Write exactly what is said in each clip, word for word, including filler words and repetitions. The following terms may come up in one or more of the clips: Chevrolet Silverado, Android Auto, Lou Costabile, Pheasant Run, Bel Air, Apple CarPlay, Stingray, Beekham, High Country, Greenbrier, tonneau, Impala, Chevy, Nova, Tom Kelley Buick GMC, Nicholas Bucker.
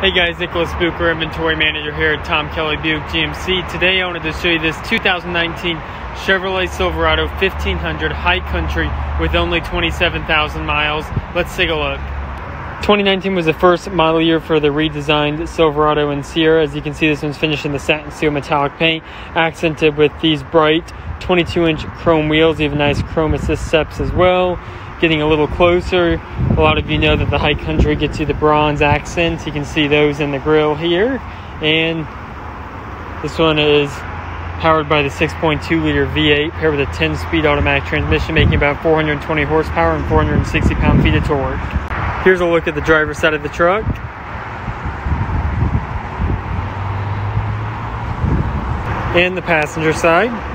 Hey guys, Nicholas Bucker, Inventory Manager here at Tom Kelley Buick G M C. Today I wanted to show you this two thousand nineteen Chevrolet Silverado fifteen hundred High Country with only twenty-seven thousand miles. Let's take a look. twenty nineteen was the first model year for the redesigned Silverado and Sierra. As you can see, this one's finished in the satin steel metallic paint, accented with these bright twenty-two inch chrome wheels, even nice chrome assist steps as well. Getting a little closer, a lot of you know that the High Country gets you the bronze accents. You can see those in the grille here, and this one is powered by the six point two liter V eight paired with a ten speed automatic transmission, making about four hundred twenty horsepower and four hundred sixty pound-feet of torque. Here's a look at the driver's side of the truck. And the passenger side.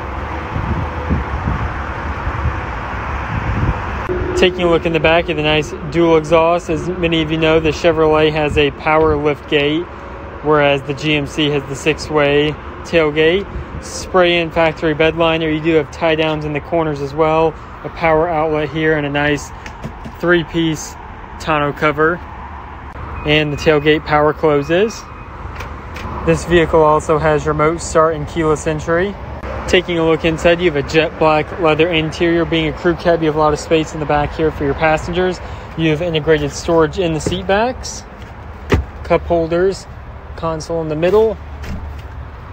Taking a look in the back at the nice dual exhaust. As many of you know, the Chevrolet has a power lift gate, whereas the G M C has the six-way tailgate. Spray-in factory bed liner. You do have tie-downs in the corners as well. A power outlet here and a nice three-piece tonneau cover. And the tailgate power closes. This vehicle also has remote start and keyless entry. Taking a look inside, you have a jet black leather interior. Being a crew cab, you have a lot of space in the back here for your passengers. You have integrated storage in the seat backs, cup holders, console in the middle,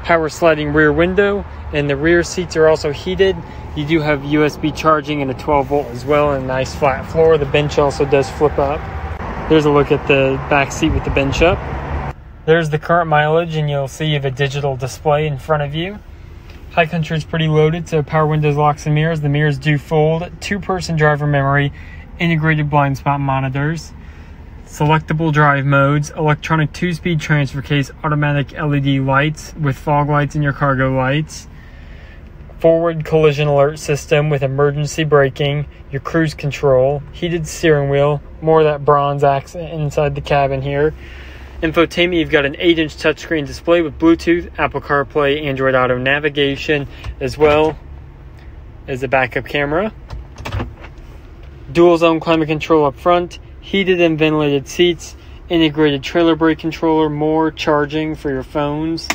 power sliding rear window, and the rear seats are also heated. You do have U S B charging and a twelve volt as well, and a nice flat floor. The bench also does flip up. There's a look at the back seat with the bench up. There's the current mileage, and you'll see you have a digital display in front of you. High Country is pretty loaded, so power windows, locks, and mirrors. The mirrors do fold. Two-person driver memory, integrated blind spot monitors, selectable drive modes, electronic two-speed transfer case, automatic L E D lights with fog lights and your cargo lights, forward collision alert system with emergency braking, your cruise control, heated steering wheel, more of that bronze accent inside the cabin here. Infotainment, you've got an eight inch touchscreen display with Bluetooth, Apple CarPlay, Android Auto navigation, as well as a backup camera. Dual zone climate control up front, heated and ventilated seats, integrated trailer brake controller, more charging for your phones,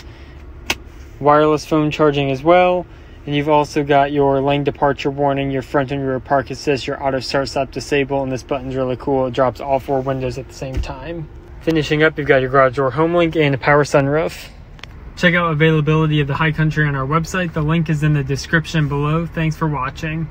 wireless phone charging as well, and you've also got your lane departure warning, your front and rear park assist, your auto start stop disable, and this button's really cool. It drops all four windows at the same time. Finishing up, you've got your garage door home link and a power sunroof. Check out availability of the High Country on our website. The link is in the description below. Thanks for watching.